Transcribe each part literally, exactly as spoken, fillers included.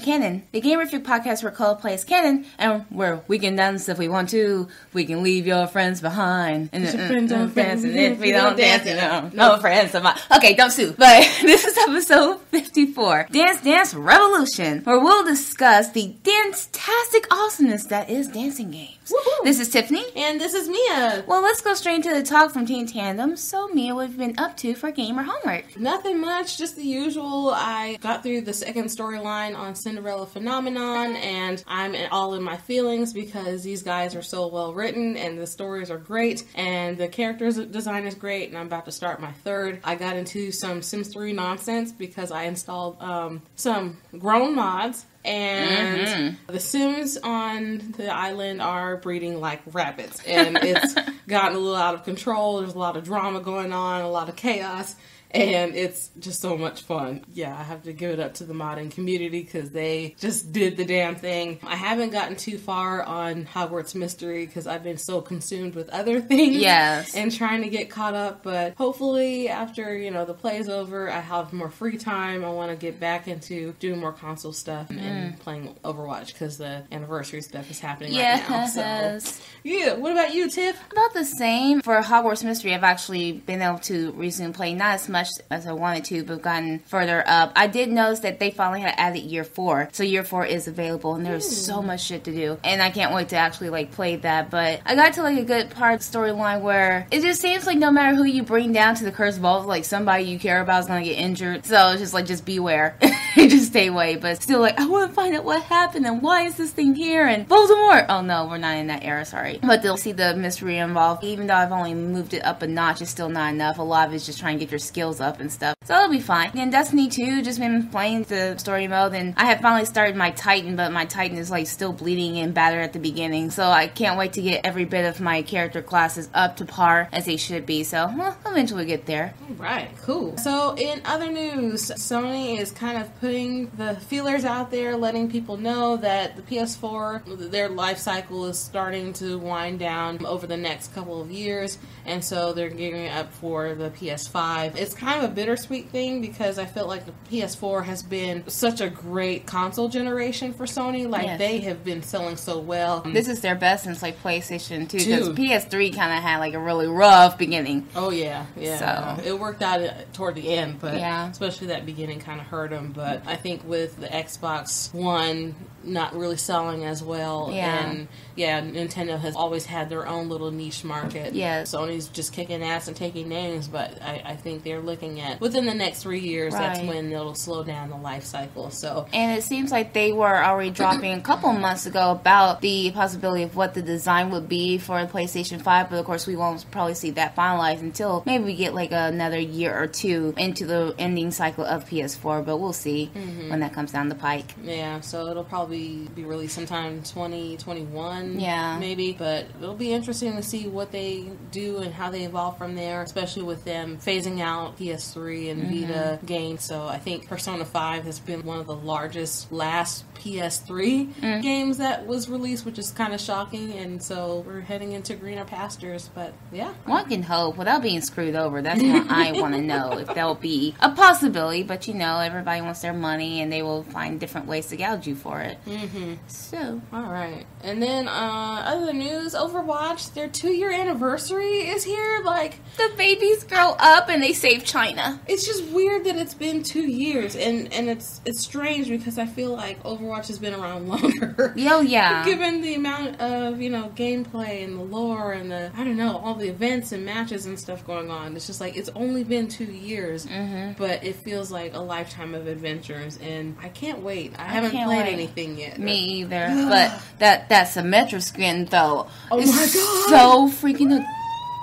Tandem Canon, the Game Review podcast where Cole plays Canon, and where we can dance if we want to, we can leave your friends behind. And your uh, friends don't uh, dance, and if we don't dance, dance no, no, no friends of mine. Okay, don't sue. But this is episode fifty-four, Dance Dance Revolution, where we'll discuss the dance-tastic awesomeness that is dancing games. Woohoo. This is Tiffany. And this is Mia. Well, let's go straight into the talk from Team Tandem. So, Mia, what have you been up to for gamer homework? Nothing much, just the usual. I got through the second storyline on Cinderella Phenomenon, and I'm all in my feelings because these guys are so well written, and the stories are great, and the character design is great, and I'm about to start my third. I got into some Sims three nonsense because I installed um, some grown mods. And mm-hmm. the Sims on the island are breeding like rabbits, and it's gotten a little out of control. There's a lot of drama going on, a lot of chaos, and it's just so much fun. Yeah, I have to give it up to the modding community because they just did the damn thing. I haven't gotten too far on Hogwarts Mystery because I've been so consumed with other things. Yes. And trying to get caught up, but hopefully after, you know, the play's over, I have more free time. I want to get back into doing more console stuff and, mm. and playing Overwatch because the anniversary stuff is happening yes. right now. So. Yeah. What about you, Tiff? About the same. For Hogwarts Mystery, I've actually been able to recently play not as much as I wanted to, but gotten further up. I did notice that they finally had added year four, so year four is available, and there's so much shit to do, and I can't wait to actually like play that. But I got to like a good part of the storyline where it just seems like no matter who you bring down to the cursed vault, like somebody you care about is gonna get injured. So it's just like just beware, just stay away. But still, like I want to find out what happened and why is this thing here and Voldemort. Oh no, we're not in that era, sorry. But they'll see the mystery involved. Even though I've only moved it up a notch, it's still not enough. A lot of it's just trying to get your skills up and stuff, so it'll be fine. And Destiny two, just been playing the story mode, and I have finally started my Titan, but my Titan is like still bleeding and battered at the beginning, so I can't wait to get every bit of my character classes up to par as they should be, so well, I'll eventually get there. Alright, cool. So in other news, Sony is kind of putting the feelers out there, letting people know that the P S four, their life cycle is starting to wind down over the next couple of years, and so they're gearing up for the P S five. It's kind of a bittersweet thing because I feel like the P S four has been such a great console generation for Sony. Like, yes. they have been selling so well. This is their best since, like, PlayStation two. Because P S three kind of had, like, a really rough beginning. Oh, yeah. Yeah. So. It worked out toward the end, but yeah. especially that beginning kind of hurt them. But I think with the Xbox One not really selling as well. Yeah. And, yeah, Nintendo has always had their own little niche market. Yeah. Sony's just kicking ass and taking names, but I, I think they're looking at within the next three years, right. that's when it'll slow down the life cycle. So, and it seems like they were already dropping a couple months ago about the possibility of what the design would be for the PlayStation five, but of course we won't probably see that finalized until maybe we get like another year or two into the ending cycle of P S four, but we'll see mm-hmm. when that comes down the pike. Yeah, so it'll probably be released sometime twenty twenty-one, yeah. maybe, but it'll be interesting to see what they do and how they evolve from there, especially with them phasing out P S three and mm-hmm. Vita games. So I think Persona five has been one of the largest last P S three mm-hmm. games that was released, which is kind of shocking, and so we're heading into greener pastures, but yeah. One can hope without being screwed over. That's what I want to know, if that'll be a possibility, but you know, everybody wants their money and they will find different ways to gouge you for it. Mm-hmm. So. Alright. And then, uh, other news, Overwatch, their two year anniversary is here. Like, the babies grow up and they say China. It's just weird that it's been two years, and, and it's it's strange because I feel like Overwatch has been around longer. Oh, yeah. Given the amount of, you know, gameplay and the lore and the, I don't know, all the events and matches and stuff going on. It's just like, it's only been two years, mm-hmm. but it feels like a lifetime of adventures, and I can't wait. I, I haven't played wait. anything yet. Me either. But that, that Symmetra skin, though, oh is so freaking adorable.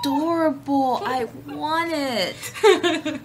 Adorable. I want it.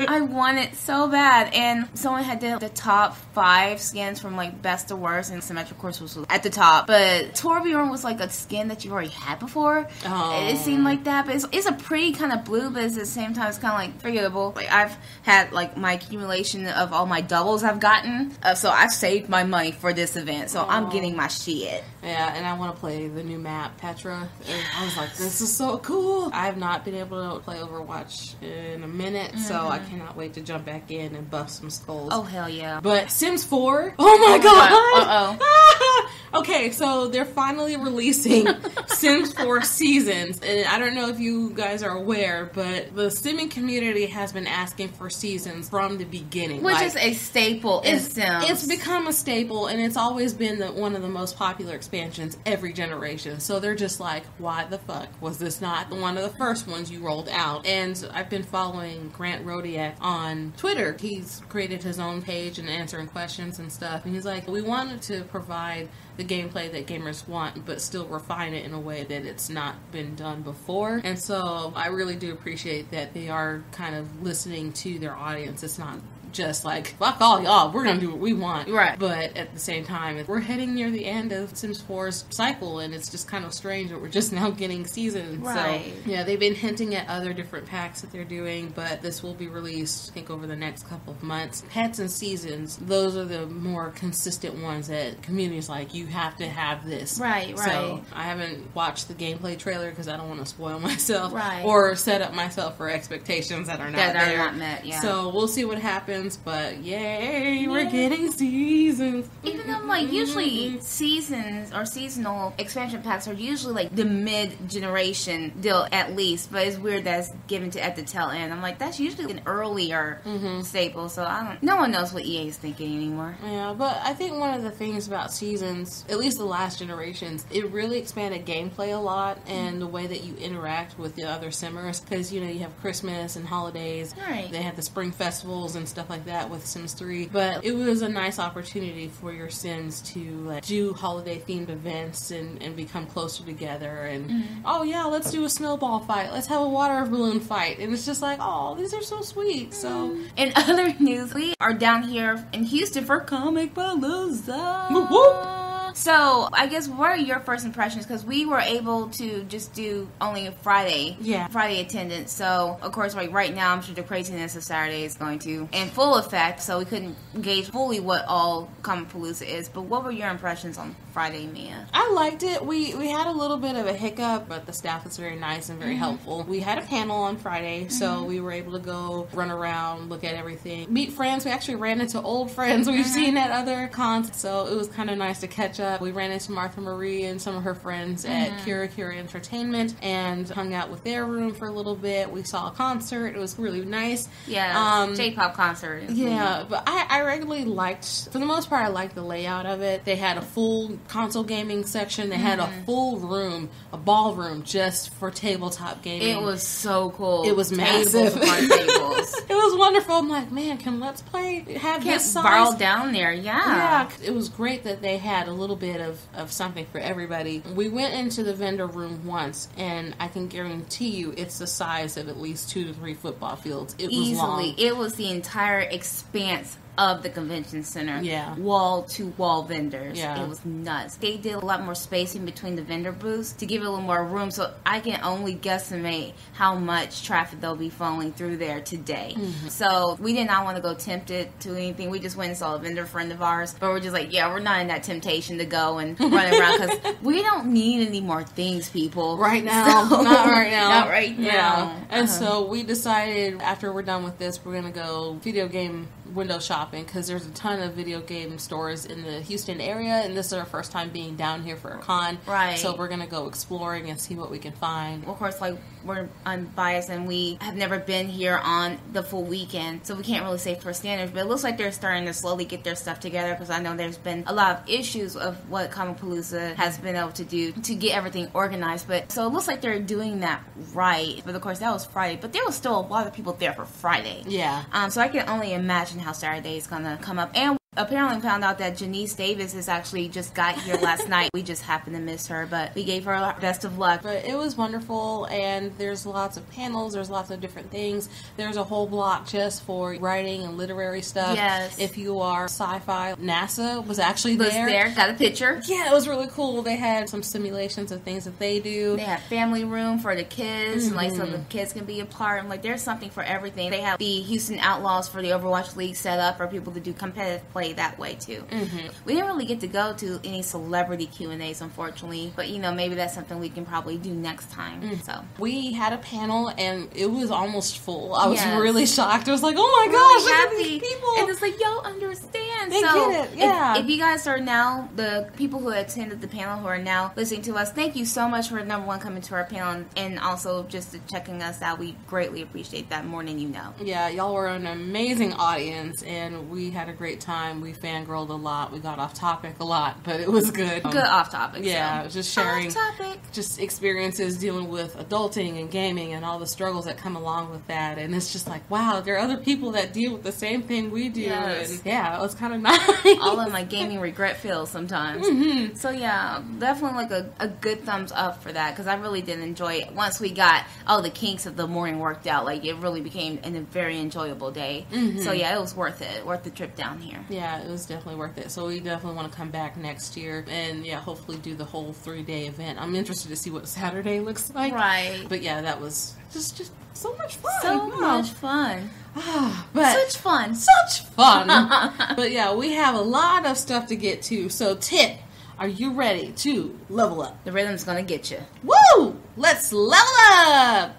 I want it so bad. And someone had the, the top five skins from like best to worst, and Symmetra, of course, was at the top. But Torbjorn was like a skin that you've already had before. Oh. It seemed like that. But it's, it's a pretty kind of blue, but it's at the same time, it's kind of like forgettable. Like, I've had like my accumulation of all my doubles I've gotten. Uh, so I've saved my money for this event. So oh. I'm getting my shit. Yeah, and I want to play the new map, Petra. And I was like, this is so cool. I've not been able to play Overwatch in a minute, mm-hmm. so I cannot wait to jump back in and buff some skulls. Oh, hell yeah. But Sims four? Oh my oh, god! god. Uh-oh. Okay, so they're finally releasing Sims four Seasons, and I don't know if you guys are aware, but the simming community has been asking for seasons from the beginning. Which like, is a staple in Sims. It's become a staple, and it's always been the, one of the most popular expansions every generation, so they're just like, why the fuck was this not one of the first ones you rolled out? And I've been following Grant Rodiak on Twitter. He's created his own page and answering questions and stuff, and he's like, we wanted to provide the gameplay that gamers want, but still refine it in a way that it's not been done before. And so I really do appreciate that they are kind of listening to their audience. It's not just like, fuck all y'all, we're gonna do what we want. Right. But at the same time, we're heading near the end of Sims four's cycle, and it's just kind of strange that we're just now getting seasons. Right. So, yeah, they've been hinting at other different packs that they're doing, but this will be released, I think, over the next couple of months. Pets and seasons, those are the more consistent ones that communities like, you have to have this. Right, right. So, I haven't watched the gameplay trailer because I don't want to spoil myself. Right. Or set up myself for expectations that are not there. That are not met, yeah. So, we'll see what happens. But yay, yay, we're getting seasons. Even though, like, usually seasons or seasonal expansion packs are usually like the mid-generation deal at least, but it's weird that's given to at the tail end. I'm like, that's usually an earlier mm-hmm. staple, so I don't. No one knows what E A is thinking anymore. Yeah, but I think one of the things about seasons, at least the last generations, it really expanded gameplay a lot and mm-hmm. the way that you interact with the other simmers, because you know you have Christmas and holidays. Right. They had the spring festivals and stuff like that with Sims three, but it was a nice opportunity for your Sims to like, do holiday themed events and, and become closer together and mm-hmm. oh yeah, let's do a snowball fight, let's have a water balloon fight, and it's just like, oh, these are so sweet. So in other news, we are down here in Houston for Comicpalooza. Whoop, whoop. So, I guess, what are your first impressions? Because we were able to just do only a Friday, yeah. Friday attendance. So, of course, like right now, I'm sure the craziness of Saturday is going to in full effect. So, we couldn't gauge fully what all Comicpalooza is. But what were your impressions on Friday, Mia? I liked it. We we had a little bit of a hiccup, but the staff was very nice and very mm-hmm. helpful. We had a panel on Friday, mm-hmm. so we were able to go run around, look at everything, meet friends. We actually ran into old friends we've mm-hmm. seen at other cons. So, it was kind of nice to catch up. We ran into Martha Marie and some of her friends at mm-hmm. Kira Kira Entertainment and hung out with their room for a little bit. We saw a concert. It was really nice. Yeah, um, J-pop concert. Yeah, mm-hmm. but I, I regularly liked, for the most part, I liked the layout of it. They had a full console gaming section. They mm-hmm. had a full room, a ballroom just for tabletop gaming. It was so cool. It was massive. It was wonderful. I'm like, man, can Let's Play have Can't this size? Barrel down there, yeah. Yeah, it was great that they had a little bit of, of something for everybody. We went into the vendor room once, and I can guarantee you it's the size of at least two to three football fields. It Easily. was long. It was the entire expanse of the convention center. Yeah. Wall to wall vendors. Yeah. It was nuts. They did a lot more spacing between the vendor booths to give it a little more room, so I can only guesstimate how much traffic they'll be flowing through there today. Mm-hmm. So we did not want to go tempted to anything. We just went and saw a vendor friend of ours, but we're just like, yeah, we're not in that temptation to go and run around because we don't need any more things, people. Right now. So, not right now. Not right now. Yeah. And uh-huh. so we decided after we're done with this, we're going to go video game window shopping because there's a ton of video game stores in the Houston area, and this is our first time being down here for a con. Right. So we're going to go exploring and see what we can find. Of course, like, we're unbiased and we have never been here on the full weekend, so we can't really say for standards, but it looks like they're starting to slowly get their stuff together because I know there's been a lot of issues of what Comicpalooza has been able to do to get everything organized, but so it looks like they're doing that right. But of course, that was Friday, but there was still a lot of people there for Friday. Yeah. Um. So I can only imagine how Saturday is going to come up. And apparently found out that Janice Davis has actually just got here last night. We just happened to miss her, but we gave her our best of luck. But it was wonderful, and there's lots of panels, there's lots of different things. There's a whole block just for writing and literary stuff. Yes. If you are sci-fi, NASA was actually was there. Was there, got a picture. Yeah, it was really cool. They had some simulations of things that they do. They have family room for the kids, mm-hmm. and like so the kids can be a part. I'm like, there's something for everything. They have the Houston Outlaws for the Overwatch League set up for people to do competitive play play that way too. Mm-hmm. We didn't really get to go to any celebrity Q and A's, unfortunately, but you know, maybe that's something we can probably do next time. Mm-hmm. So we had a panel and it was almost full. I was yes. really shocked. I was like, oh my gosh, really happy. Look at these people. And it's like, yo, understand. They so get it. Yeah. If, if you guys are now the people who attended the panel who are now listening to us, thank you so much for number one coming to our panel and also just checking us out. We greatly appreciate that more than you know. Yeah, y'all were an amazing audience and we had a great time. We fangirled a lot. We got off topic a lot, but it was good. Good um, off topic. Yeah, so. Just sharing topic. Just experiences dealing with adulting and gaming and all the struggles that come along with that. And it's just like, wow, there are other people that deal with the same thing we do. Yes. And yeah, it was kind of nice. All of my gaming regret feels sometimes. Mm-hmm. So yeah, definitely like a, a good thumbs up for that because I really did enjoy it. Once we got all the kinks of the morning worked out, like it really became an, a very enjoyable day. Mm-hmm. So yeah, it was worth it. Worth the trip down here. Yeah, it was definitely worth it. So we definitely want to come back next year and yeah, hopefully do the whole three-day event. I'm interested to see what Saturday looks like. Right. But yeah, that was just just so much fun. So wow. much fun. Ah, but such fun. Such fun. But yeah, we have a lot of stuff to get to. So Tip, are you ready to level up? The rhythm's gonna get you. Woo! Let's level up!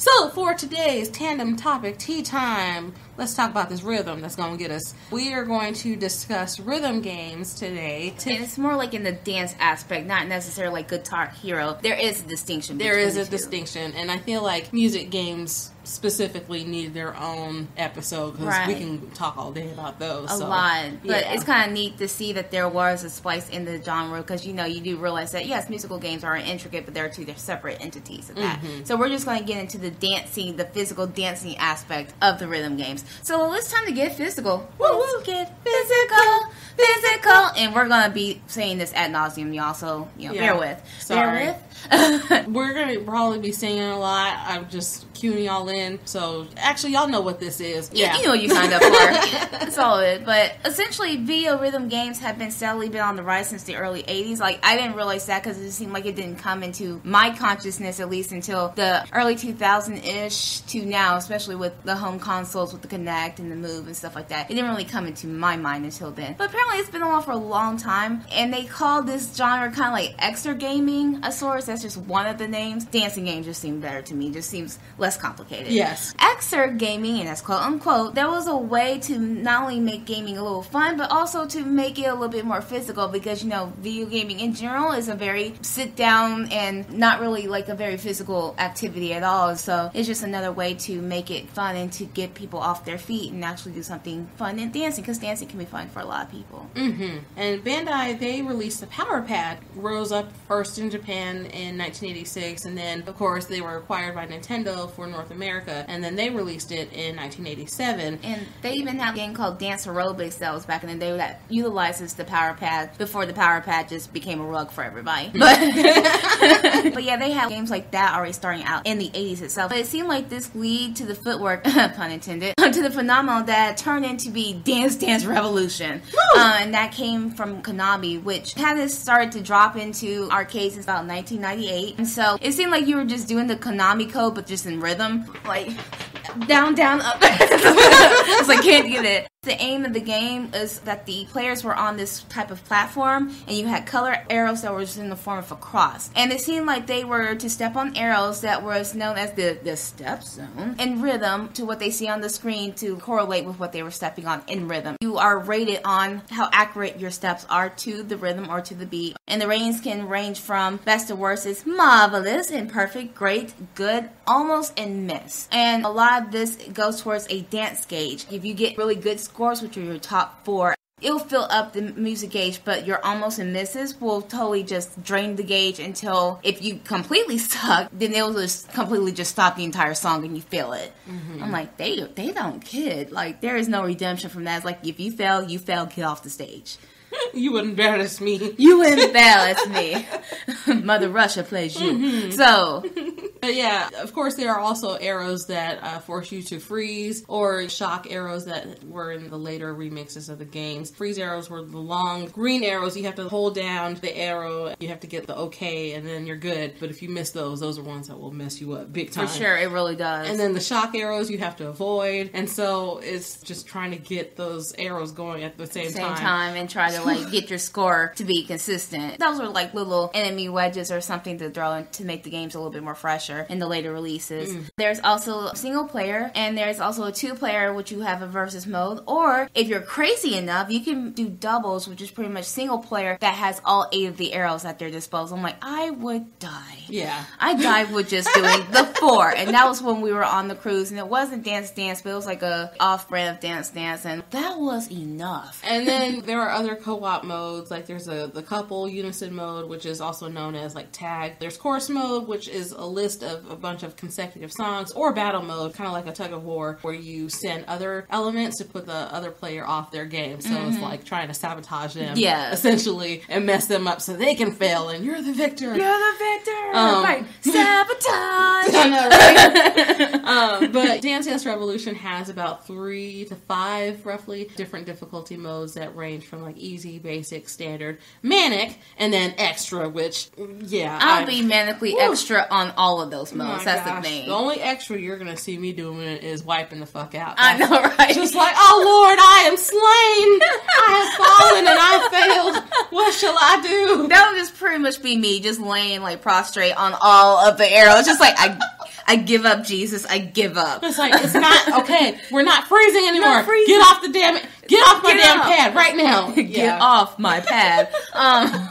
So for today's tandem topic, tea time, let's talk about this rhythm that's going to get us. We are going to discuss rhythm games today. And it's more like in the dance aspect, not necessarily like Guitar Hero. There is a distinction. There is a two. distinction, and I feel like music games specifically need their own episode because right. we can talk all day about those. A so. lot. Yeah. But it's kind of neat to see that there was a splice in the genre because, you know, you do realize that, yes, musical games are intricate, but there are two separate entities of that. Mm-hmm. So we're just going to get into the dancing, the physical dancing aspect of the rhythm games. So it's time to get physical. Woo-woo. Let's get physical, physical, and we're gonna be saying this ad nauseum, y'all. So you know, yeah. bear with. Sorry. Bear with. We're gonna probably be singing a lot. I'm just cueing y'all in. So actually, y'all know what this is. Yeah, yeah. You know what you signed up for. That's all it. But essentially, video rhythm games have been steadily been on the rise since the early eighties. Like I didn't realize that because it just seemed like it didn't come into my consciousness at least until the early two thousand ish to now, especially with the home consoles with the Connect and the Move and stuff like that. It didn't really come into my mind until then. But apparently it's been on for a long time and they call this genre kind of like extra gaming a source. That's just one of the names. Dancing games just seem better to me. Just seems less complicated. Yes. Extra gaming, and that's quote unquote, there was a way to not only make gaming a little fun but also to make it a little bit more physical because you know video gaming in general is a very sit down and not really like a very physical activity at all. So it's just another way to make it fun and to get people off their feet and actually do something fun and dancing because dancing can be fun for a lot of people. Mm-hmm. And Bandai, they released the Power Pad, rose up first in Japan in nineteen eighty-six and then of course they were acquired by Nintendo for North America and then they released it in nineteen eighty-seven. And they even had a game called Dance Aerobics that was back in the day that utilizes the Power Pad before the Power Pad just became a rug for everybody. But, but yeah, they had games like that already starting out in the eighties itself. But it seemed like this lead to the footwork, pun intended, to the phenomenon that turned into be Dance Dance Revolution. Uh, and that came from Konami, which kind of started to drop into arcades in about nineteen ninety-eight. And so it seemed like you were just doing the Konami code, but just in rhythm. Like, down, down, up. I was like, can't get it. The aim of the game is that the players were on this type of platform and you had color arrows that were just in the form of a cross. And it seemed like they were to step on arrows that was known as the, the step zone and rhythm to what they see on the screen to correlate with what they were stepping on in rhythm. You are rated on how accurate your steps are to the rhythm or to the beat. And the ratings can range from best to worst is marvelous, imperfect, great, good, almost, and miss. And a lot of this goes towards a dance gauge. If you get really good scores, which are your top four, it'll fill up the music gauge, but your almost and misses will totally just drain the gauge until if you completely suck, then they'll just completely just stop the entire song and you fail it. Mm-hmm. I'm like, they they don't kid. Like, there is no redemption from that. It's like, if you fail, you fail, get off the stage. You embarrass me. You embarrass me. Mother Russia plays you. Mm-hmm. So... But yeah, of course there are also arrows that uh, force you to freeze, or shock arrows that were in the later remixes of the games. Freeze arrows were the long green arrows. You have to hold down the arrow, you have to get the okay, and then you're good. But if you miss those, those are ones that will mess you up big time. For sure, it really does. And then the shock arrows you have to avoid, and so it's just trying to get those arrows going at the same, same time. Same time, and try to like get your score to be consistent. Those were like little enemy wedges or something to throw in to make the games a little bit more fresh in the later releases. Mm. There's also single player, and there's also a two player, which you have a versus mode, or if you're crazy enough, you can do doubles, which is pretty much single player that has all eight of the arrows at their disposal. I'm like, I would die. Yeah. I died with just doing the four, and that was when we were on the cruise, and it wasn't Dance Dance, but it was like a off-brand of Dance Dance, and that was enough. And then there are other co-op modes, like there's a the couple unison mode, which is also known as like tag. There's chorus mode, which is a list of a bunch of consecutive songs, or battle mode, kind of like a tug of war, where you send other elements to put the other player off their game. So mm-hmm. it's like trying to sabotage them, yeah, essentially, and mess them up so they can fail, and you're the victor. You're the victor. Um, right. Sabotage. I know, right? um, but Dance Dance Revolution has about three to five, roughly, different difficulty modes that range from like easy, basic, standard, manic, and then extra, which, yeah. I'll I'm, be manically woo. extra on all of those modes. Oh that's gosh. the thing. The only extra you're gonna see me doing is wiping the fuck out. That's I know, right? Just like, oh Lord, I am slain, I have fallen, and I failed. What shall I do? That would just pretty much be me, just laying like prostrate on all of the arrows, just like I. I give up, Jesus. I give up. It's like, it's not, okay, we're not freezing anymore. Not freezing. Get off the damn, get off my get damn off. pad right now. Get yeah. off my pad. Um,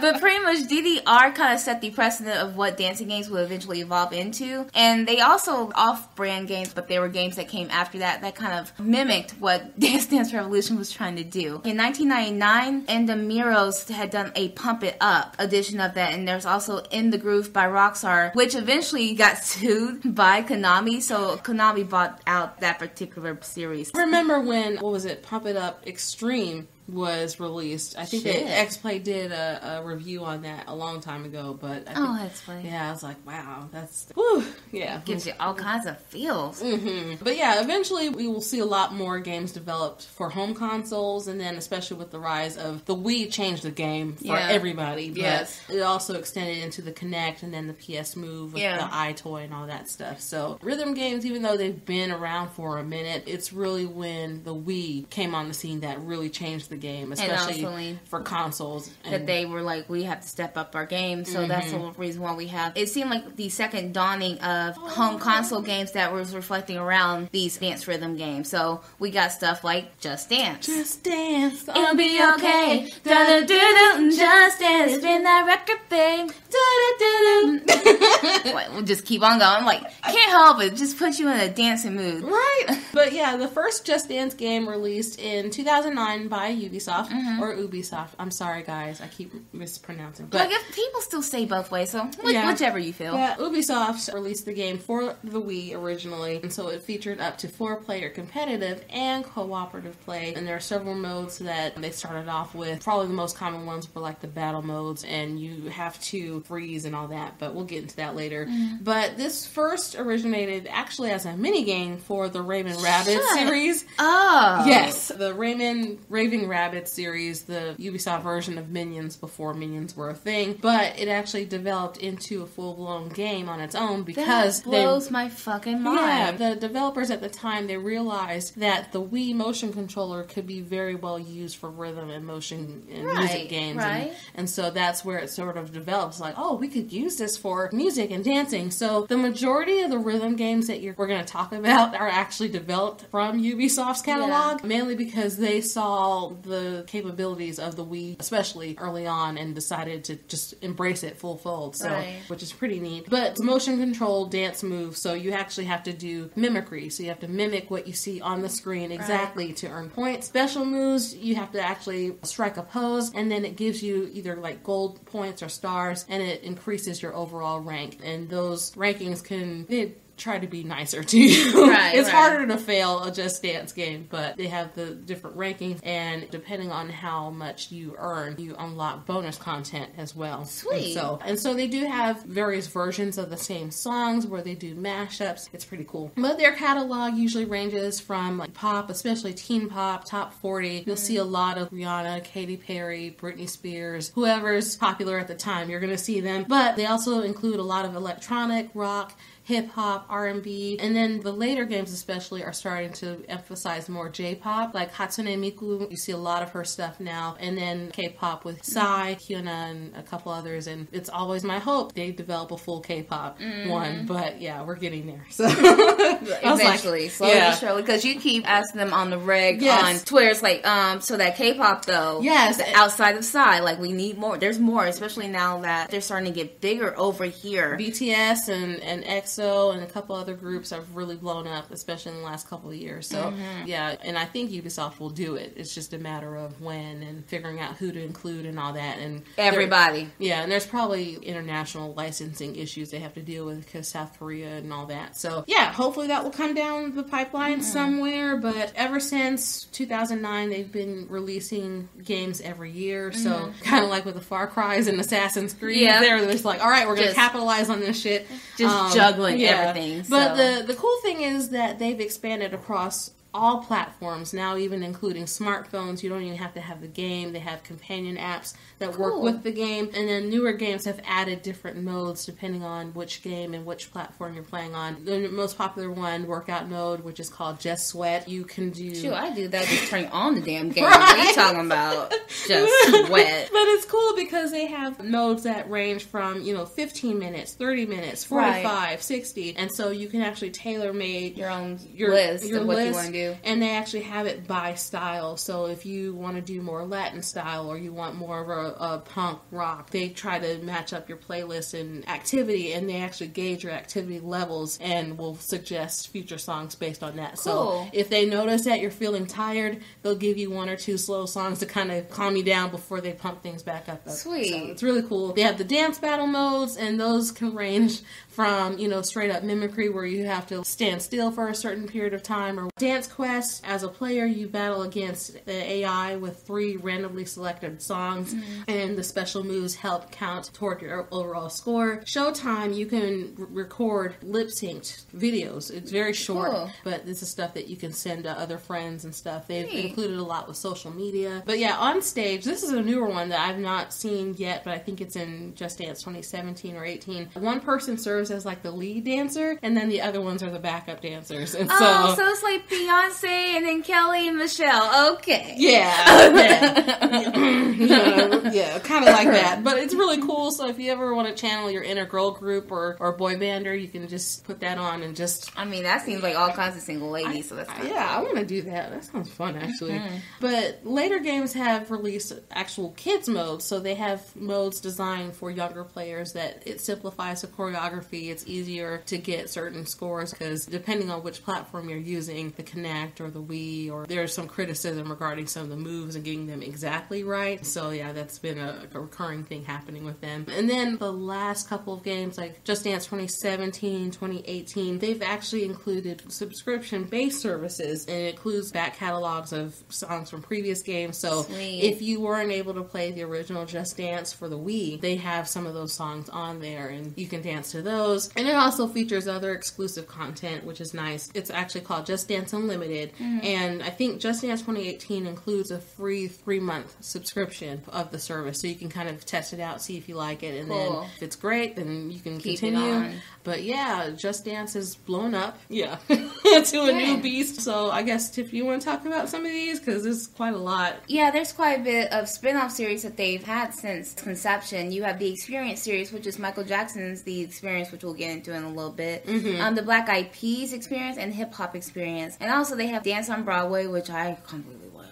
but pretty much D D R kind of set the precedent of what dancing games would eventually evolve into. And they also, off-brand games, but there were games that came after that that kind of mimicked what Dance Dance Revolution was trying to do. In nineteen ninety-nine, Andamiros had done a Pump It Up edition of that. And there's also In the Groove by Roxar, which eventually got to by Konami, so Konami bought out that particular series. Remember when, what was it, Pump It Up Extreme was released? I think that X-Play did a, a review on that a long time ago, but I think, oh, that's funny. Yeah, I was like, wow, that's whew, yeah, it gives you all kinds of feels. Mm-hmm. But yeah, eventually we will see a lot more games developed for home consoles, and then especially with the rise of the Wii, changed the game for yeah. everybody. But yes, it also extended into the Kinect and then the P S Move with yeah. the iToy and all that stuff. So rhythm games, even though they've been around for a minute, it's really when the Wii came on the scene that really changed the The game, especially for consoles, and that they were like, we have to step up our game. So mm-hmm. that's the reason why we have. It seemed like the second dawning of home console games that was reflecting around these dance rhythm games. So we got stuff like Just Dance, Just Dance, it'll be okay. Da da da Just Dance, spin that record thing. Da da da da. We'll just keep on going. Like, can't help it. Just put you in a dancing mood, right? But yeah, the first Just Dance game released in two thousand nine by Ubisoft mm-hmm. or Ubisoft. I'm sorry, guys. I keep mispronouncing. But like, if people still say both ways, so which, yeah. whichever you feel. Yeah, Ubisoft released the game for the Wii originally, and so it featured up to four-player competitive and cooperative play. And there are several modes that they started off with. Probably the most common ones were like the battle modes, and you have to freeze and all that. But we'll get into that later. Mm-hmm. But this first originated actually as a mini game for the Rayman Rabbits Shut series. Oh, yes, the Rayman Raving Rabbits series, the Ubisoft version of Minions before Minions were a thing, but it actually developed into a full-blown game on its own because that blows they, my fucking mind. Yeah, the developers at the time, they realized that the Wii motion controller could be very well used for rhythm and motion and right, music games, right? and, and so that's where it sort of develops. Like, oh, we could use this for music and dancing. So the majority of the rhythm games that you're, we're going to talk about are actually developed from Ubisoft's catalog, yeah. mainly because they saw the capabilities of the Wii, especially early on, and decided to just embrace it full fold, so right. which is pretty neat. But it's motion control dance moves, so you actually have to do mimicry, so you have to mimic what you see on the screen exactly right. to earn points. Special moves, you have to actually strike a pose, and then it gives you either like gold points or stars, and it increases your overall rank, and those rankings can... It, try to be nicer to you. Right, it's right. harder to fail a Just Dance game, but they have the different rankings, and depending on how much you earn, you unlock bonus content as well. Sweet. And so, and so they do have various versions of the same songs where they do mashups. It's pretty cool. But their catalog usually ranges from like pop, especially teen pop, top forty. You'll mm. see a lot of Rihanna, Katy Perry, Britney Spears, whoever's popular at the time, you're going to see them. But they also include a lot of electronic, rock, hip-hop, R and B, and then the later games especially are starting to emphasize more J-pop, like Hatsune Miku. You see a lot of her stuff now, and then K-pop with Psy, Hyuna, and a couple others, and it's always my hope they develop a full K-pop mm. one, but yeah, we're getting there. So eventually, like, slowly yeah. surely, because you keep asking them on the reg yes. on Twitter, it's like, um, so that K-pop though, yes, outside of Psy, like we need more. There's more, especially now that they're starting to get bigger over here. B T S and, and X So, and a couple other groups have really blown up, especially in the last couple of years. So, mm-hmm. yeah, and I think Ubisoft will do it. It's just a matter of when and figuring out who to include and all that. And everybody. Yeah, and there's probably international licensing issues they have to deal with because South Korea and all that. So, yeah, hopefully that will come down the pipeline mm-hmm. somewhere. But ever since two thousand nine, they've been releasing games every year. Mm-hmm. So, kind of like with the Far Cry's and Assassin's Creed, yeah. they're just like, all right, we're going to capitalize on this shit. Just um, juggle. Yeah. everything. So. But the, the cool thing is that they've expanded across all platforms now, even including smartphones. You don't even have to have the game. They have companion apps that cool. work with the game. And then newer games have added different modes depending on which game and which platform you're playing on. The most popular one, workout mode, which is called Just Sweat. You can do... Shoot, I do that just turning on the damn game. Right? What are you talking about? Just Sweat. But it's cool because they have modes that range from, you know, fifteen minutes, thirty minutes, forty-five, right. sixty. And so you can actually tailor-made your own your, list your of what list. You want to do. And they actually have it by style. So if you want to do more Latin style or you want more of a, a punk rock, they try to match up your playlist and activity, and they actually gauge your activity levels and will suggest future songs based on that. Cool. So if they notice that you're feeling tired, they'll give you one or two slow songs to kind of calm you down before they pump things back up. Sweet. So it's really cool. They have the dance battle modes, and those can range from, you know, straight up mimicry where you have to stand still for a certain period of time, or dance quest. As a player, you battle against the A I with three randomly selected songs, mm-hmm. and the special moves help count toward your overall score. Showtime, you can r- record lip-synced videos. It's very short, cool. but this is stuff that you can send to other friends and stuff. They've Neat. Included a lot with social media. But yeah, on stage, this is a newer one that I've not seen yet, but I think it's in Just Dance twenty seventeen or eighteen. One person serves as like the lead dancer, and then the other ones are the backup dancers. And oh, so, so it's like Beyonce and then Kelly and Michelle. Okay. Yeah. yeah. you know, yeah, kind of like that. But it's really cool. So if you ever want to channel your inner girl group or, or boy bander, you can just put that on and just... I mean, that seems like all kinds of single ladies, I, so that's I, Yeah, cool. I want to do that. That sounds fun, actually. Mm-hmm. But later games have released actual kids modes, so they have modes designed for younger players that it simplifies the choreography. It's easier to get certain scores because depending on which platform you're using, the Kinect or the Wii, or there's some criticism regarding some of the moves and getting them exactly right. So yeah, that's been a, a recurring thing happening with them. And then the last couple of games, like Just Dance twenty seventeen, twenty eighteen, they've actually included subscription-based services, and it includes back catalogs of songs from previous games. So Sweet. If you weren't able to play the original Just Dance for the Wii, they have some of those songs on there, and you can dance to those. And it also features other exclusive content, which is nice. It's actually called Just Dance Unlimited. Mm-hmm. And I think Just Dance twenty eighteen includes a free three-month subscription of the service. So you can kind of test it out, see if you like it. And cool. then if it's great, then you can Keep continue. But yeah, Just Dance is blown up. Yeah. to a yeah. new beast. So I guess, Tiffany, you want to talk about some of these? Because there's quite a lot. Yeah, there's quite a bit of spin-off series that they've had since conception. You have the Experience series, which is Michael Jackson's The Experience, which we'll get into in a little bit. Mm-hmm. Um, the Black Eyed Peas Experience and Hip Hop Experience. And also they have Dance on Broadway, which I completely want.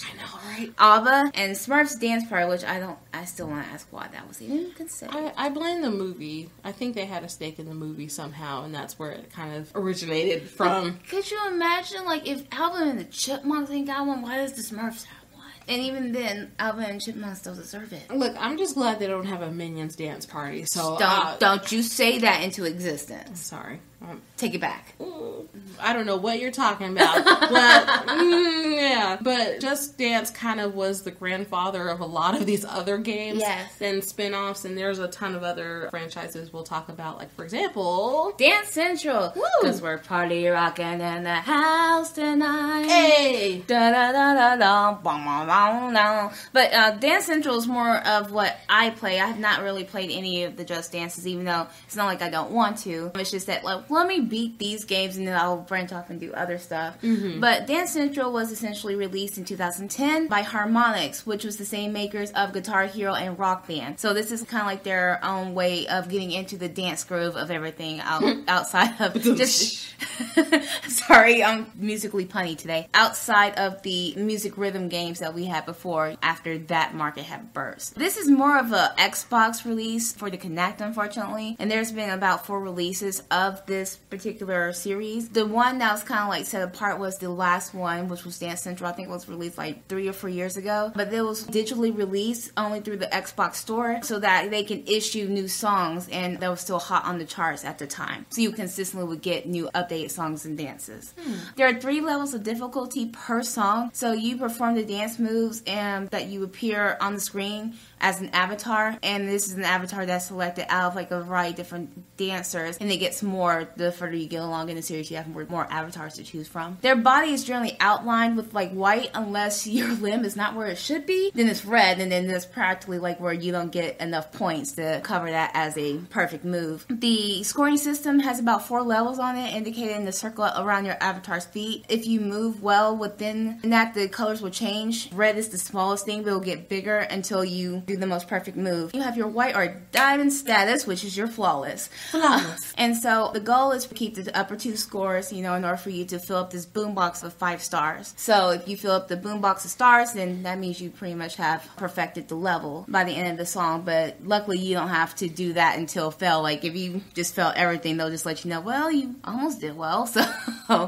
I know, right? ABBA and Smurfs Dance Party, which I don't, I still want to ask why that was even considered. I, I blame the movie. I think they had a stake in the movie somehow, and that's where it kind of originated from. Could you imagine, like, if Alvin and the Chipmunks ain't got one, why does the Smurfs have one? And even then, Alvin and Chipmunks still deserve it. Look, I'm just glad they don't have a Minions dance party. So don't uh, don't you say that into existence. I'm sorry, um, take it back. I don't know what you're talking about. But, mm, yeah, but Just Dance kind of was the grandfather of a lot of these other games. Yes, and spinoffs, and there's a ton of other franchises we'll talk about. Like for example, Dance Central, because we're party rocking in the house tonight. Hey, da da da da da, bum bum. Oh, no. But uh, Dance Central is more of what I play. I have not really played any of the Just Dances, even though it's not like I don't want to. It's just that, like, let me beat these games and then I'll branch off and do other stuff. Mm-hmm. But Dance Central was essentially released in two thousand ten by Harmonix, which was the same makers of Guitar Hero and Rock Band. So this is kind of like their own way of getting into the dance groove of everything out, outside of just... sorry, I'm musically punny today. Outside of the music rhythm games that we had before, after that market had burst. This is more of a Xbox release for the Kinect, unfortunately, and there's been about four releases of this particular series. The one that was kind of like set apart was the last one, which was Dance Central. I think it was released like three or four years ago, but it was digitally released only through the Xbox store so that they can issue new songs, and that was still hot on the charts at the time. So you consistently would get new updated songs and dances. Hmm. There are three levels of difficulty per song, so you perform the dance move moves and that you appear on the screen as an avatar, and this is an avatar that's selected out of like a variety of different dancers, and it gets more the further you get along in the series. You have more, more avatars to choose from. Their body is generally outlined with like white, unless your limb is not where it should be, then it's red, and then that's practically like where you don't get enough points to cover that as a perfect move. The scoring system has about four levels on it, indicating the circle around your avatar's feet. If you move well within that, the colors will change. Red is the smallest thing, but it'll get bigger until you do the most perfect move. You have your white or diamond status, which is your flawless. Flawless. Uh, and so the goal is to keep the upper two scores, you know, in order for you to fill up this boombox of five stars. So if you fill up the boombox of stars, then that means you pretty much have perfected the level by the end of the song. But luckily, you don't have to do that until fail. Like if you just fail everything, they'll just let you know, well, you almost did well. So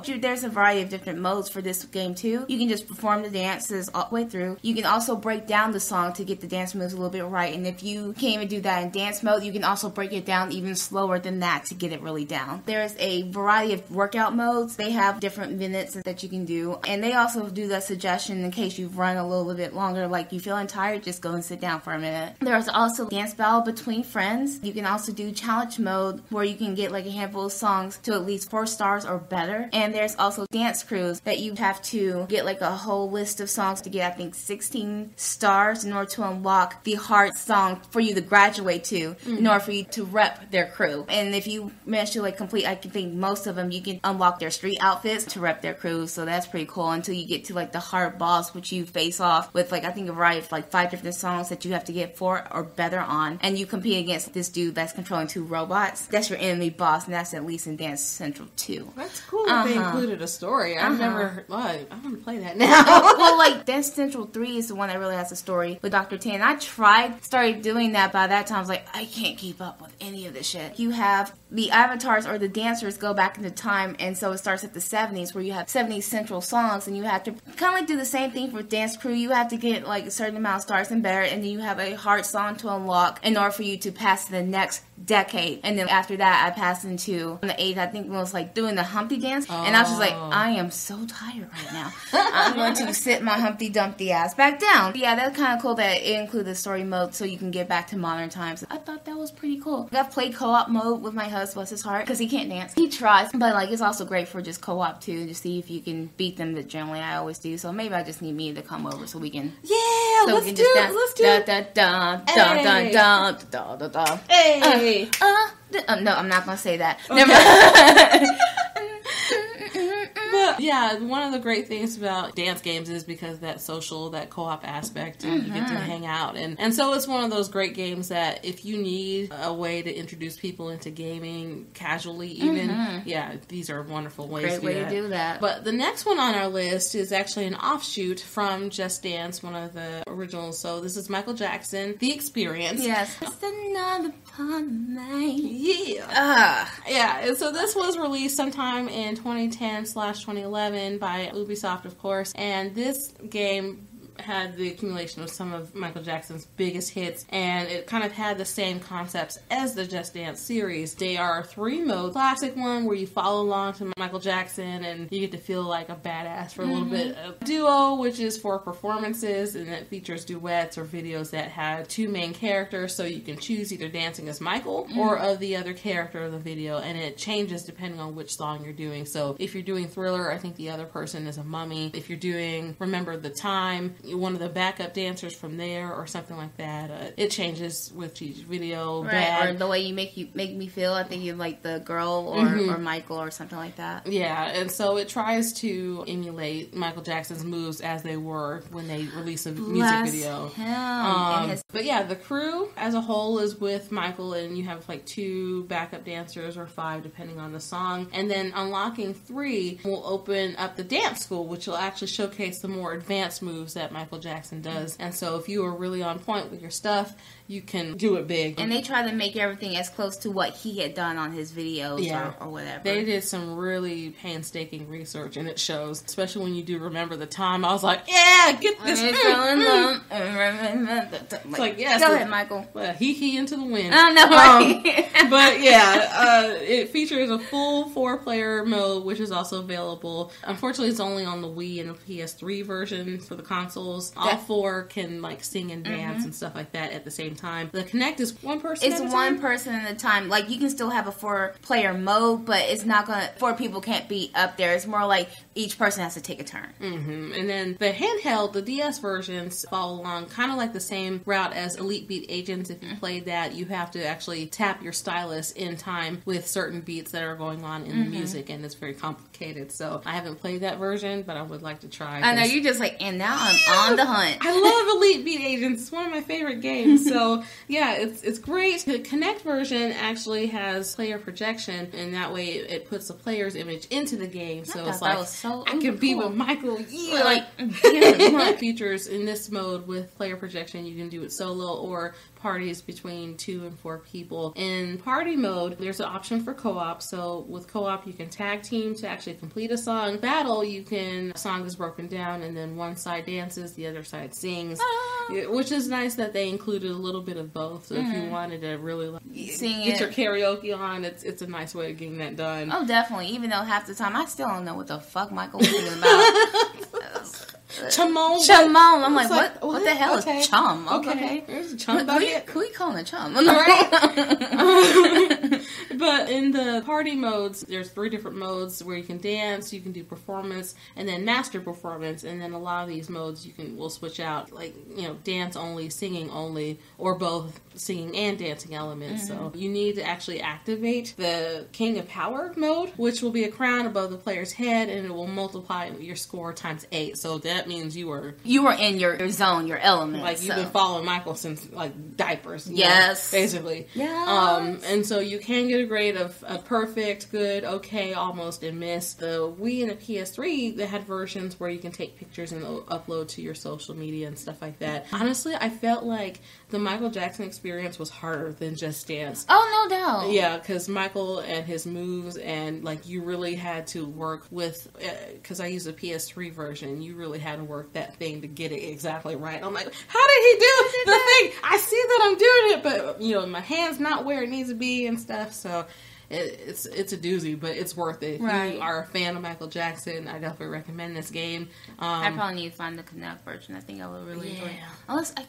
there's a variety of different modes for this game too. You can just perform the dances all the way through. You can also break down the song to get the dance moves a little bit right, and if you can't even do that in dance mode, you can also break it down even slower than that to get it really down. There's a variety of workout modes. They have different minutes that you can do, and they also do that suggestion in case you've run a little bit longer, like you feeling tired, just go and sit down for a minute. There's also dance battle between friends. You can also do challenge mode, where you can get like a handful of songs to at least four stars or better, and there's also dance crews that you have to get like a whole list of songs to get, I think, sixteen stars in order to unlock the hard song for you to graduate to, mm-hmm. in order for you to rep their crew. And if you manage to like complete, I think, most of them, you can unlock their street outfits to rep their crew, so that's pretty cool, until you get to like the hard boss, which you face off with like, I think, a variety of like five different songs that you have to get four or better on, and you compete against this dude that's controlling two robots. That's your enemy boss, and that's at least in Dance Central two. That's cool that uh-huh. they included a story. I've uh-huh. never, like, I'm gonna play that now. Well, like, Dance Central three is the one that really has a story with Doctor Tan. I tried, started doing that. By that time, I was like, I can't keep up with any of this shit. You have the avatars or the dancers go back into time, and so it starts at the seventies, where you have seventies central songs, and you have to kind of like do the same thing for dance crew. You have to get like a certain amount of stars and better, and then you have a hard song to unlock in order for you to pass to the next decade. And then after that, I passed into the eighth, I think it was like doing the Humpty dance, oh. and I was just like, I am so tired right now. I'm going to sit my Humpty Dumpty ass back down. But yeah, that's kind of cool that it includes the story mode, so you can get back to modern times. I thought that was pretty cool. I've played co-op mode with my husband, bless his heart, because he can't dance. He tries, but like, it's also great for just co-op too, to see if you can beat them. That generally I always do. So maybe I just need me to come over so we can. Yeah, so let's, we can do, just dance. Let's do it. Let's do it. Da da da da da da da da. Hey. Uh, uh, da, uh, no, I'm not gonna say that. Okay. Never mind. Yeah, one of the great things about dance games is because that social, that co-op aspect, mm-hmm. you get to hang out. And, and so it's one of those great games that if you need a way to introduce people into gaming casually even, mm-hmm. yeah, these are wonderful ways great to do way that. to do that. But the next one on our list is actually an offshoot from Just Dance, one of the originals. So this is Michael Jackson, The Experience. Yes. It's another part of mine. Yeah. Uh, yeah, and so this was released sometime in twenty ten slash twenty eleven by Ubisoft, of course, and this game had the accumulation of some of Michael Jackson's biggest hits, and it kind of had the same concepts as the Just Dance series. They are three modes. Classic one, where you follow along to Michael Jackson and you get to feel like a badass for a little mm-hmm. bit. A duo, which is for performances, and it features duets or videos that have two main characters, so you can choose either dancing as Michael mm-hmm. or of the other character of the video, and it changes depending on which song you're doing. So if you're doing Thriller, I think the other person is a mummy. If you're doing Remember the Time, one of the backup dancers from there or something like that. Uh, it changes with each video. Right, bad. Or the way you make you make me feel. I think you like the girl or, mm-hmm. or Michael or something like that. Yeah, and so it tries to emulate Michael Jackson's moves as they were when they released a music Bless video. Him. Um, his- but yeah, the crew as a whole is with Michael, and you have like two backup dancers or five depending on the song. And then unlocking three will open up the dance school, which will actually showcase the more advanced moves that Michael Jackson does. And so if you are really on point with your stuff, you can do it big. And they try to make everything as close to what he had done on his videos yeah. or, or whatever. They did some really painstaking research, and it shows. Especially when you do Remember the Time. I was like, yeah, get this. Mm, mm. Mm. It's like, like yes, go ahead, Michael. Well, hee hee into the wind. I don't know. Um, but yeah, uh, it features a full four-player mode, which is also available. Unfortunately, it's only on the Wii and the P S three version for the consoles. All four can like sing and dance mm-hmm. and stuff like that at the same time. Time. The Kinect is one person. It's one person at a time. Like, you can still have a four-player mode, but it's not gonna. Four people can't be up there. It's more like each person has to take a turn. Mm-hmm. And then the handheld, the D S versions follow along kind of like the same route as Elite Beat Agents. If you played that, you have to actually tap your stylus in time with certain beats that are going on in mm-hmm. the music, and it's very complicated. So I haven't played that version, but I would like to try. I know you're just like, and now I'm yeah! on the hunt. I love Elite Beat Agents. It's one of my favorite games. So. So, yeah, it's it's great. The Kinect version actually has player projection, and that way it puts the player's image into the game. So it's like, so I can cool. be with Michael. Yeah, like, yeah. Features in this mode with player projection, you can do it solo or parties between two and four people. In party mode, there's an option for co-op. So with co-op, you can tag team to actually complete a song. Battle, you can, a song is broken down, and then one side dances, the other side sings. Ah. Which is nice that they included a little little bit of both, so mm-hmm. if you wanted to really like, Sing get it. your karaoke on, it's it's a nice way of getting that done. Oh, definitely. Even though half the time I still don't know what the fuck Michael was singing about. Chamon. Chamon. I'm like, like what, what? What the hell okay. is chum? Okay. okay. There's a chum bucket. Who you calling a chum? Right? But in the party modes, there's three different modes where you can dance, you can do performance, and then master performance. And then a lot of these modes you can will switch out, like, you know, dance only, singing only, or both singing and dancing elements. Mm-hmm. So you need to actually activate the King of Power mode, which will be a crown above the player's head, and it will multiply your score times eight. So that That means you were you were in your, your zone, your element. Like, you've so. been following Michael since like diapers. Yes, know, basically. Yes. Um, and so you can get a grade of a perfect, good, okay, almost, and miss. The Wii and the P S three, they had versions where you can take pictures and o- upload to your social media and stuff like that. Honestly, I felt like the Michael Jackson experience was harder than Just Dance. Oh, no doubt. Yeah, because Michael and his moves, and like you really had to work with. Because uh, I used the P S three version, you really had to work that thing to get it exactly right. I'm like, how did he do the thing? I see that I'm doing it, but you know, my hand's not where it needs to be and stuff. So it, it's it's a doozy, but it's worth it. Right. If you are a fan of Michael Jackson, I definitely recommend this game. Um, I probably need to find the Kinect version. I think I would really yeah. enjoy it. Unless I,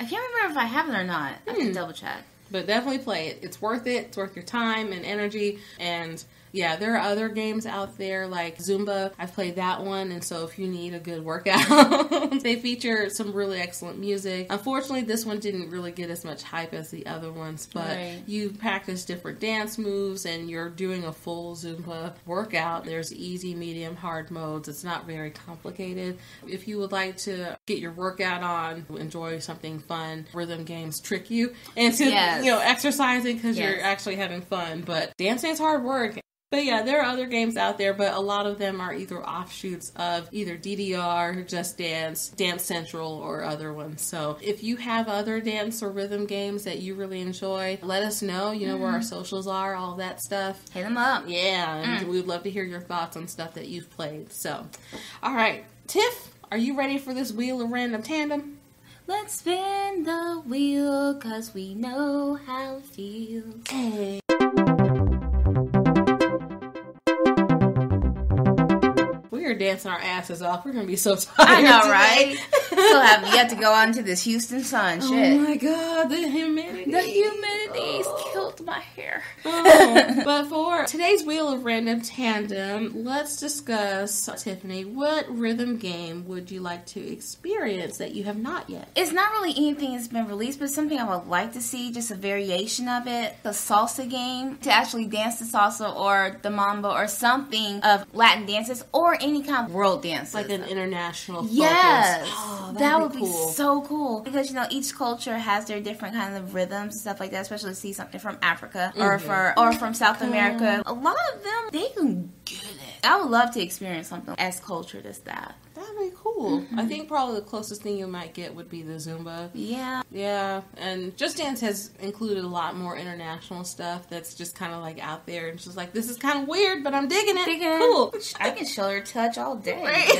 I can't remember if I have it or not. Hmm. I can double check. But definitely play it. It's worth it. It's worth your time and energy. And yeah, there are other games out there like Zumba. I've played that one, and so if you need a good workout, they feature some really excellent music. Unfortunately, this one didn't really get as much hype as the other ones, but right. you practice different dance moves, and you're doing a full Zumba workout. There's easy, medium, hard modes. It's not very complicated. If you would like to get your workout on, enjoy something fun, rhythm games trick you into yes. you know exercising because yes. you're actually having fun, but dancing is hard work. But yeah, there are other games out there, but a lot of them are either offshoots of either D D R, Just Dance, Dance Central, or other ones. So if you have other dance or rhythm games that you really enjoy, let us know. You know mm. where our socials are, all that stuff. Hit them up. Yeah, and mm. we'd love to hear your thoughts on stuff that you've played. So, all right, Tiff. Are you ready for this wheel of random tandem? Let's spin the wheel, cause we know how it feels. Hey. We are dancing our asses off. We're going to be so tired. I know, today. Right? Still have yet to go on to this Houston sun. Oh shit. Oh my god, the humidity. The humidity's oh. killed my hair. Oh. But for today's Wheel of Random Tandem, let's discuss, Tiffany, what rhythm game would you like to experience that you have not yet? It's not really anything that's been released, but something I would like to see, just a variation of it. The salsa game, to actually dance the salsa or the mambo or something of Latin dances or any kind of world dance, like an international focus. Yes, oh, that would be, cool. be so cool, because you know each culture has their different kinds of rhythms and stuff like that, especially to see something from Africa mm-hmm. or for or from South America. A lot of them, they can get it. I would love to experience something as cultured as that. That'd be cool. Mm-hmm. I think probably the closest thing you might get would be the Zumba. Yeah. Yeah. And Just Dance has included a lot more international stuff that's just kind of like out there. And she's like, this is kind of weird, but I'm digging it. Digging. Cool. I can show her touch all day. Right?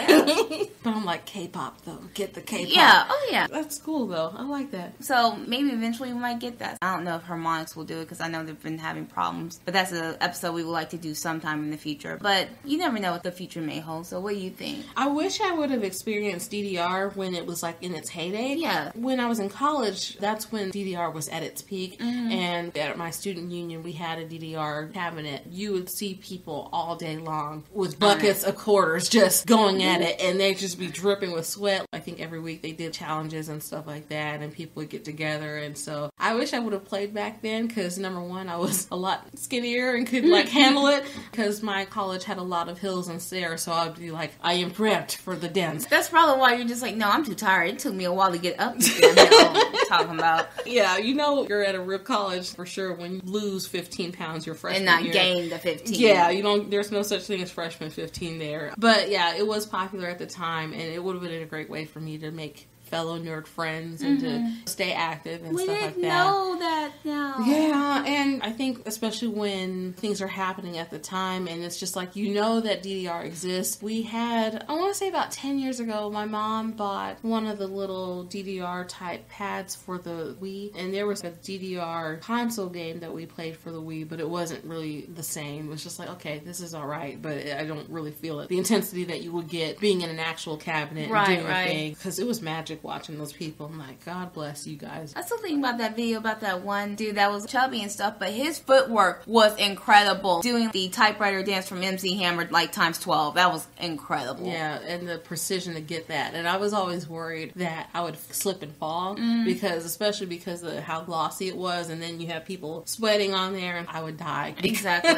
Yeah. But I'm like, K-pop though. Get the K-pop. Yeah. Oh yeah. That's cool though. I like that. So maybe eventually we might get that. I don't know if harmonics will do it because I know they've been having problems. But that's an episode we would like to do sometime in the future. But you never know what the future may hold. So what do you think? I wish I I would have experienced D D R when it was like in its heyday. Yeah. When I was in college, that's when D D R was at its peak. Mm-hmm. And at my student union, we had a D D R cabinet. You would see people all day long with buckets of quarters just going at it, and they'd just be dripping with sweat. I think every week they did challenges and stuff like that, and people would get together. And so I wish I would have played back then because, number one, I was a lot skinnier and could like handle it because my college had a lot of hills and stairs. So I'd be like, I am prepped for the dance. That's probably why you're just like, no, I'm too tired. It took me a while to get up to the hill. Talking about. Yeah, you know you're at a rip college for sure when you lose fifteen pounds your freshman year. And not year. gain the fifteen. Yeah, you don't, there's no such thing as freshman fifteen there. But yeah, it was popular at the time, and it would have been a great way for me to make fellow nerd friends and mm-hmm. to stay active and we stuff like that. We didn't know that now. Yeah, and I think especially when things are happening at the time and it's just like, you know that D D R exists. We had, I want to say about ten years ago, my mom bought one of the little D D R type pads for the Wii, and there was a D D R console game that we played for the Wii, but it wasn't really the same. It was just like, okay, this is alright, but I don't really feel it. The intensity that you would get being in an actual cabinet right, and doing right. things, because it was magic watching those people. I'm like, God bless you guys. I still think about that video about that one dude that was chubby and stuff, but his footwork was incredible. Doing the typewriter dance from M C Hammer like times twelve. That was incredible. Yeah, and the precision to get that. And I was always worried that I would slip and fall mm. because, especially because of how glossy it was, and then you have people sweating on there and I would die. Exactly.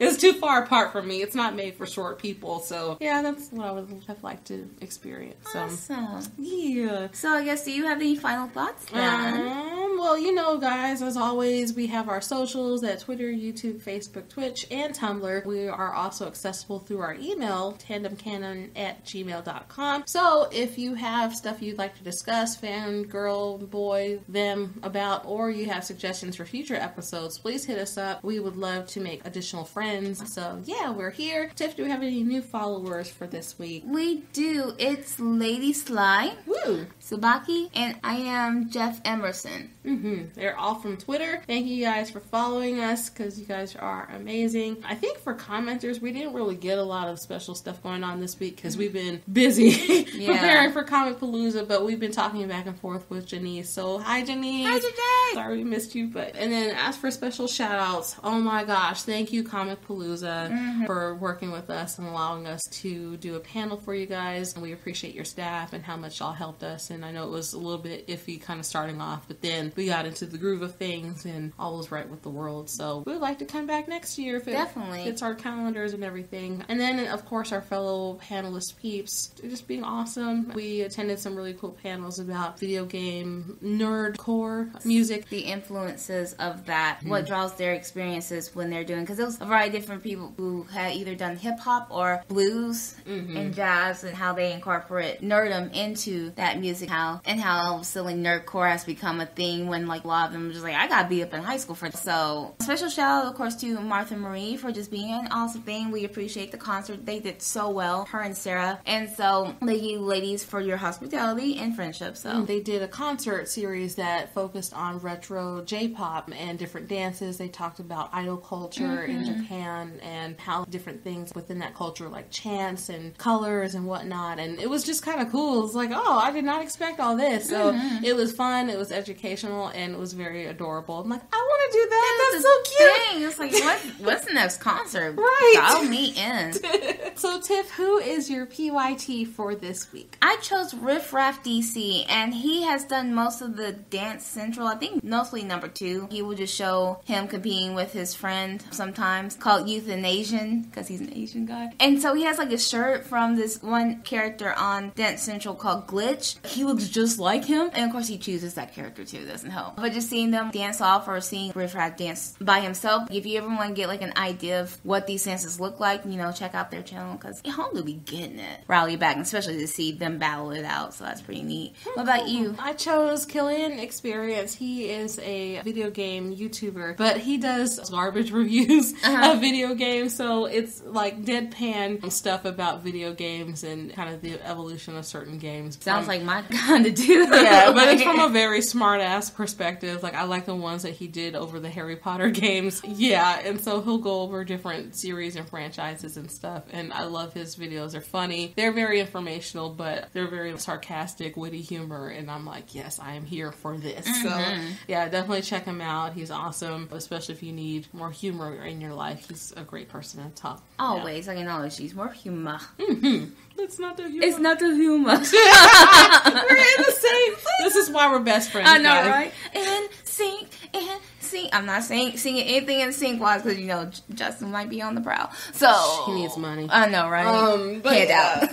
It's too far apart from me. It's not made for short people. So yeah, that's what I would have liked to experience. So, awesome. Yeah. So I guess, do you have any final thoughts then? Um, well, you know, guys, as always, we have our socials at Twitter, YouTube, Facebook, Twitch, and Tumblr. We are also accessible through our email, tandem canon at gmail dot com. So if you have stuff you'd like to discuss, fan, girl, boy, them about, or you have suggestions for future episodes, please hit us up. We would love to make additional friends. So yeah, we're here. Tiff, do we have any new followers for this week? We do. It's Lady Sly. Woo! Sabaki, and I am Jeff Emerson. Mm-hmm. They're all from Twitter. Thank you guys for following us, because you guys are amazing. I think for commenters, we didn't really get a lot of special stuff going on this week, because we've been busy yeah. preparing for Comicpalooza, but we've been talking back and forth with Janice. So, hi Janice! Hi Janice! Sorry we missed you, but... And then, as for special shout-outs, oh my gosh, thank you Comicpalooza mm-hmm. for working with us and allowing us to do a panel for you guys. And we appreciate your staff and how much y'all helped us. And I know it was a little bit iffy kind of starting off, but then we got into the groove of things and all was right with the world. So we would like to come back next year if it Definitely. fits our calendars and everything. And then, of course, our fellow panelist peeps just being awesome. We attended some really cool panels about video game nerdcore music. The influences of that, mm-hmm. what draws their experiences when they're doing, because it was a variety of different people who had either done hip hop or blues mm-hmm. and jazz, and how they incorporate nerdom into that music how and how silly nerdcore has become a thing when like a lot of them are just like, I got beat up in high school for this. So special shout out, of course, to Martha Marie for just being an awesome thing. We appreciate the concert. They did so well, her and Sarah. And so thank you ladies for your hospitality and friendship. So mm, they did a concert series that focused on retro J-pop and different dances. They talked about idol culture mm-hmm. in Japan and how different things within that culture, like chants and colors and whatnot. And it was just kind of cool. It's like, oh, I did not expect all this. So mm-hmm. it was fun. It was educational and it was very adorable. I'm like, I want to do that. That's, That's so cute. Thing. It's like, what, what's the next concert? Right. Dial me in. So Tiff, who is your P Y T for this week? I chose Riff Raff D C, and he has done most of the Dance Central. I think mostly number two. He will just show him competing with his friend sometimes, called Youth and Asian, because he's an Asian guy. And so he has like a shirt from this one character on Dance Central called Glitch. He looks just like him, and of course he chooses that character too, doesn't help. But just seeing them dance off or seeing Riff Raff dance by himself, if you ever want to get like an idea of what these dances look like, you know, check out their channel, because Honolulu be getting it. Rally back, and especially to see them battle it out, so that's pretty neat. Mm-hmm. What about you? I chose Killian Experience. He is a video game YouTuber, but he does garbage reviews uh-huh. of video games, so it's like deadpan stuff about video games and kind of the evolution of certain games. Sounds um, like my kind of dude. Yeah, but it's from a very smart-ass perspective. Like, I like the ones that he did over the Harry Potter games. Yeah, and so he'll go over different series and franchises and stuff, and I love his videos. They're funny. They're very informational, but they're very sarcastic, witty humor, and I'm like, yes, I am here for this. Mm-hmm. So, yeah, definitely check him out. He's awesome, especially if you need more humor in your life. He's a great person to talk. Always. Yeah. I can always use more humor. Mm-hmm. That's not the humor. It's not the humor. We're in the same place. This is why we're best friends, I know, guys. Right? And sync, and sync. I'm not saying singing anything in sync wise, because, you know, Justin might be on the prowl. So he needs money. I know, right? Um, but Head out.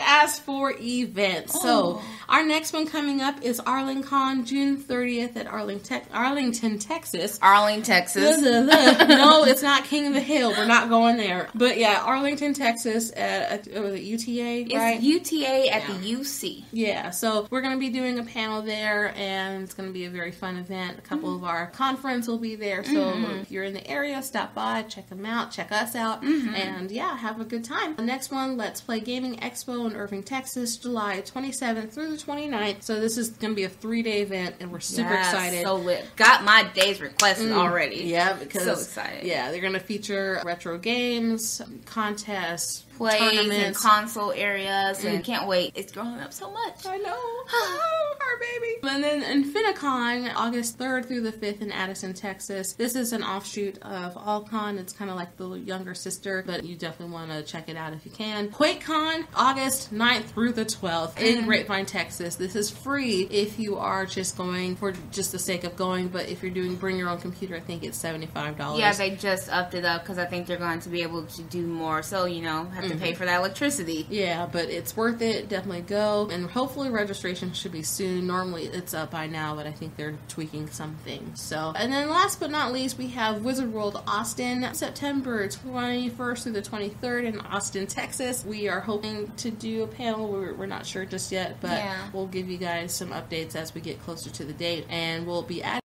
As for events. Oh. So our next one coming up is ArlingCon, June thirtieth at Arlington, Arlington, Texas. Arlington, Texas. No, it's not King of the Hill. We're not going there. But yeah, Arlington, Texas at, at was it U T A, right? It's U T A at yeah. the U C. Yeah, so we're going to be doing a panel there, and it's going to be a very fun event. A couple mm-hmm. of our conference will be there, so mm-hmm. if you're in the area, stop by, check them out, check us out, mm-hmm. and yeah, have a good time. The next one, Let's Play Gaming Expo in Irving, Texas, July twenty-seventh through the twenty-ninth. So this is going to be a three-day event, and we're super yes, excited. So lit. Got my days requested mm-hmm. already. Yeah, because so excited. Yeah, they're going to feature retro games, contests, plays and console areas, so mm. you can't wait. It's growing up so much. I know. Oh, our baby. And then Infinicon, August third through the fifth in Addison, Texas. This is an offshoot of AllCon. It's kind of like the younger sister, but you definitely want to check it out if you can. QuakeCon, August ninth through the twelfth mm. in Grapevine, Texas. This is free if you are just going for just the sake of going, but if you're doing bring your own computer, I think it's seventy-five dollars. Yeah, they just upped it up because I think they're going to be able to do more. So, you know, have to pay for that electricity. Yeah, but it's worth it. Definitely go. And hopefully registration should be soon. Normally it's up by now, but I think they're tweaking something. So, and then last but not least, we have Wizard World Austin, September twenty-first through the twenty-third in Austin, Texas. We are hoping to do a panel. We're, we're not sure just yet, but yeah. we'll give you guys some updates as we get closer to the date, and we'll be at